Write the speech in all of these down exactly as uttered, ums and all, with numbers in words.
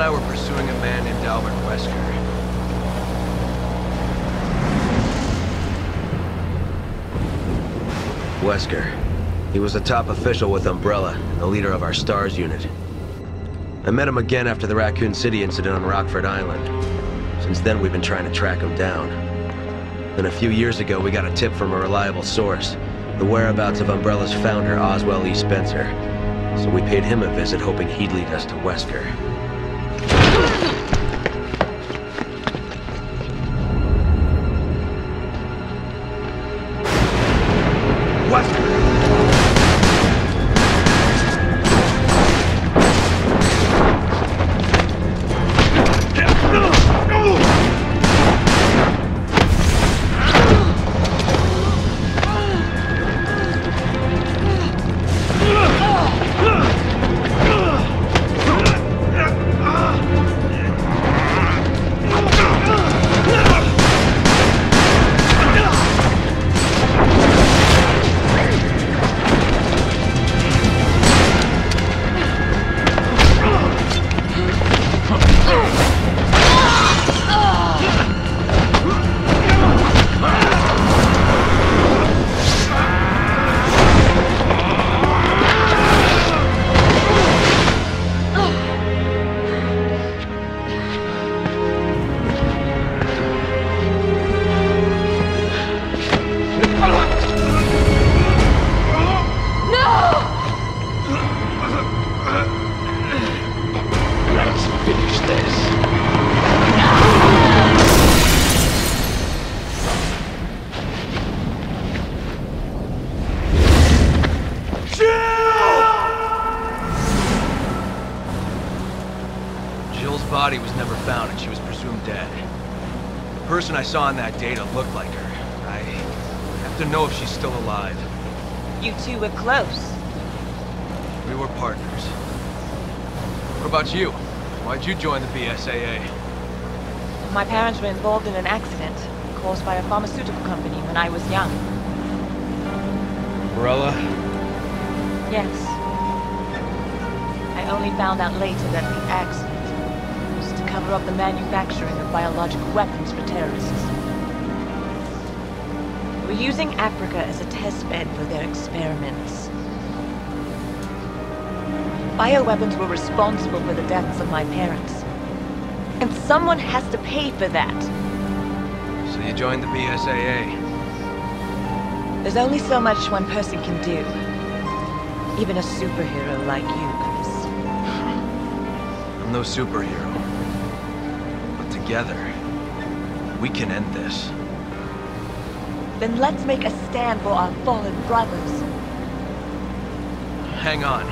and I were pursuing a man named Alber Wesker. Wesker. He was a top official with Umbrella, and the leader of our STARS unit. I met him again after the Raccoon City incident on Rockford Island. Since then, we've been trying to track him down. Then a few years ago, we got a tip from a reliable source. The whereabouts of Umbrella's founder, Oswell E. Spencer. So we paid him a visit, hoping he'd lead us to Wesker. I saw on that data looked like her. I have to know if she's still alive. You two were close. We were partners. What about you? Why'd you join the B S A A? My parents were involved in an accident caused by a pharmaceutical company when I was young. Umbrella? Yes. I only found out later that the accident cover up the manufacturing of biological weapons for terrorists. We're using Africa as a test bed for their experiments. Bioweapons were responsible for the deaths of my parents. And someone has to pay for that. So you joined the B S A A? There's only so much one person can do. Even a superhero like you, Chris. I'm no superhero. Together, we can end this. Then let's make a stand for our fallen brothers. Hang on.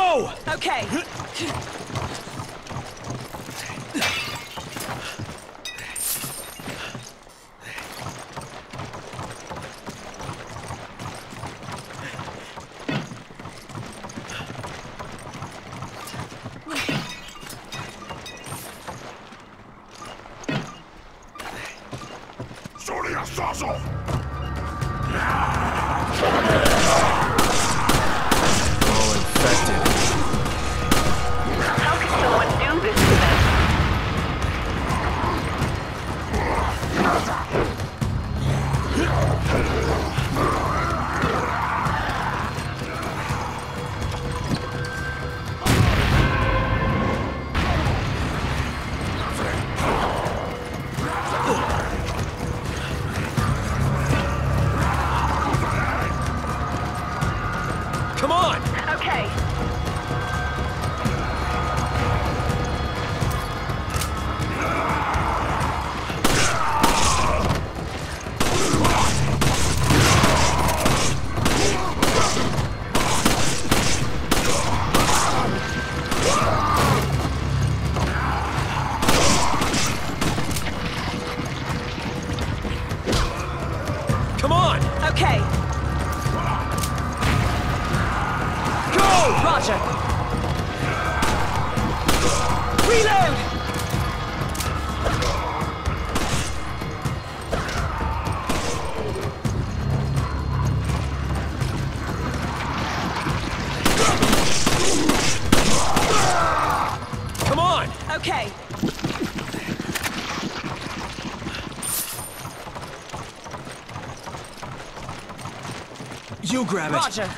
go! Okay. You grab it. Roger.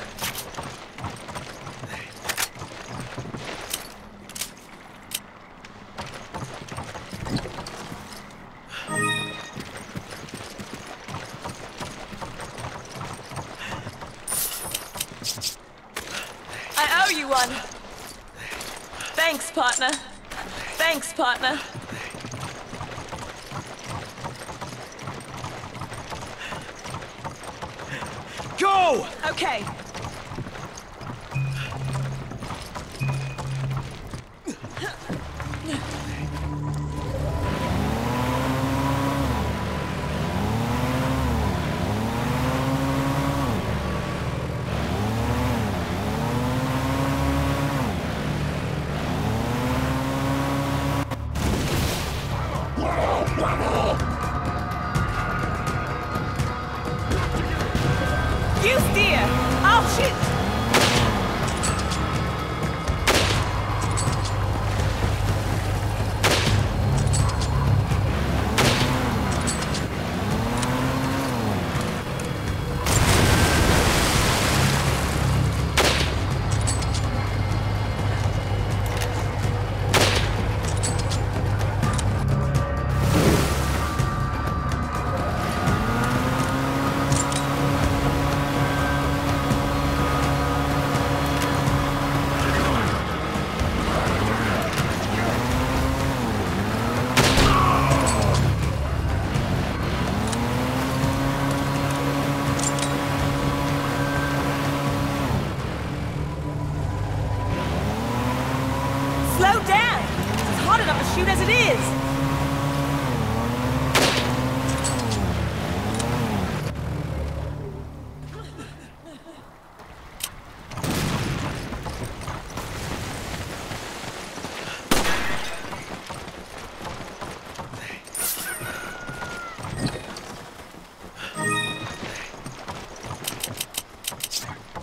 I owe you one. Thanks, partner. Thanks, partner. Okay.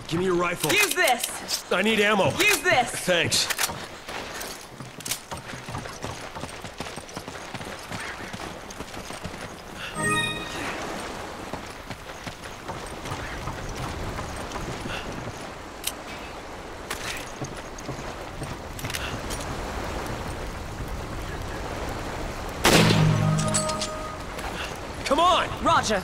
Give me your rifle. Use this! I need ammo. Use this! Thanks. Come on! Roger.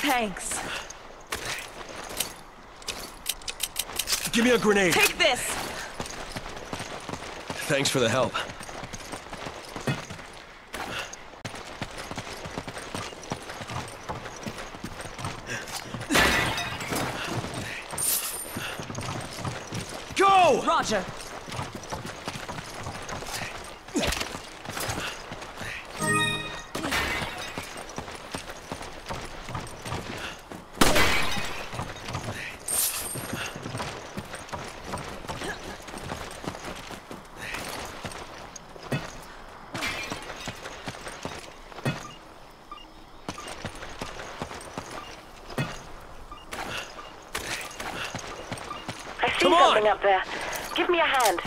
Thanks. Give me a grenade. Take this. Thanks for the help. Go! Roger. Up there. Give me a hand.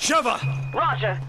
Sheva! Roger.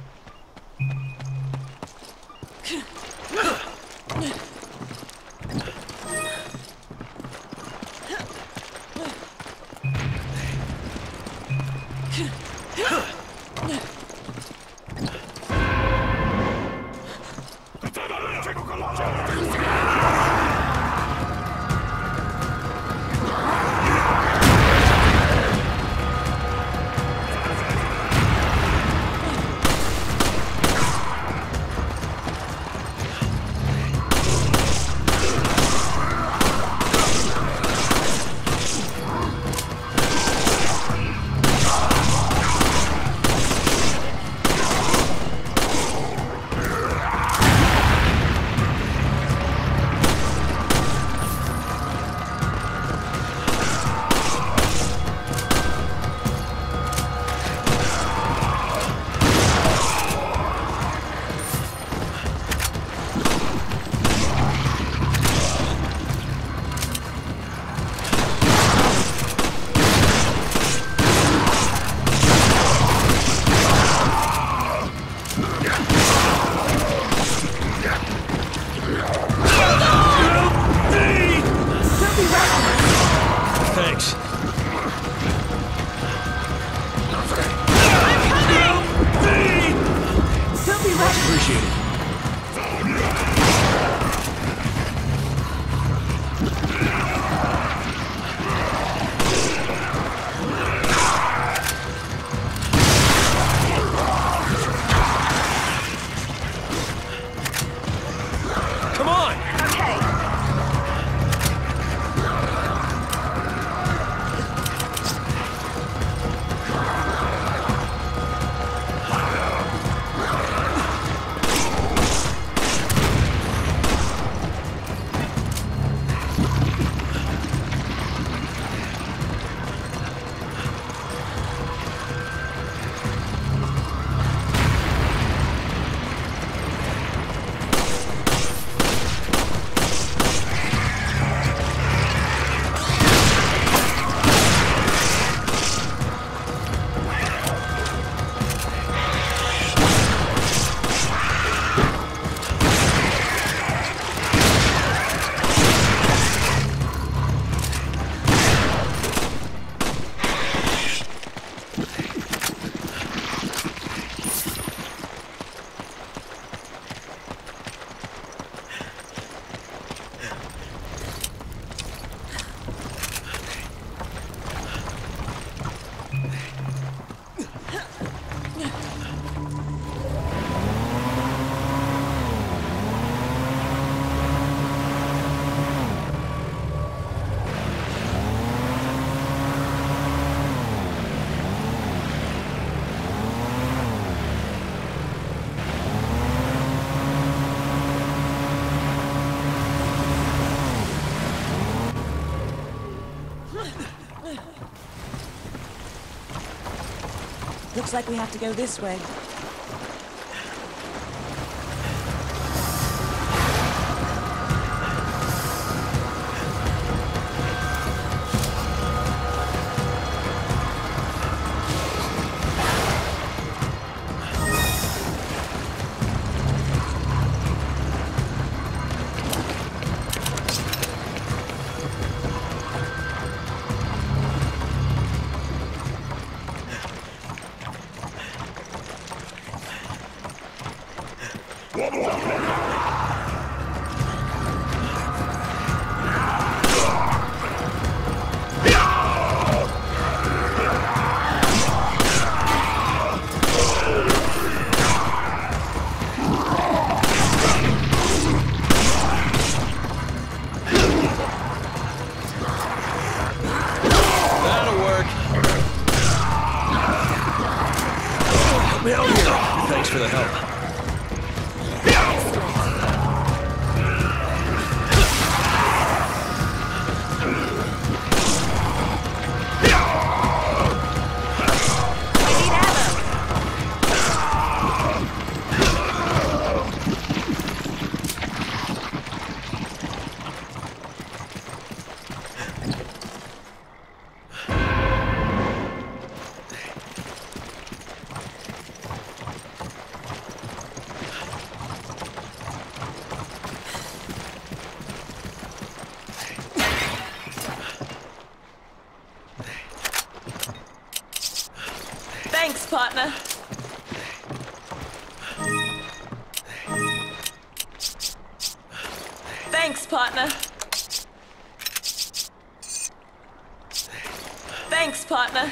Looks like we have to go this way. partner. Thanks, partner. Thanks, partner.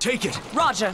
Take it. Roger.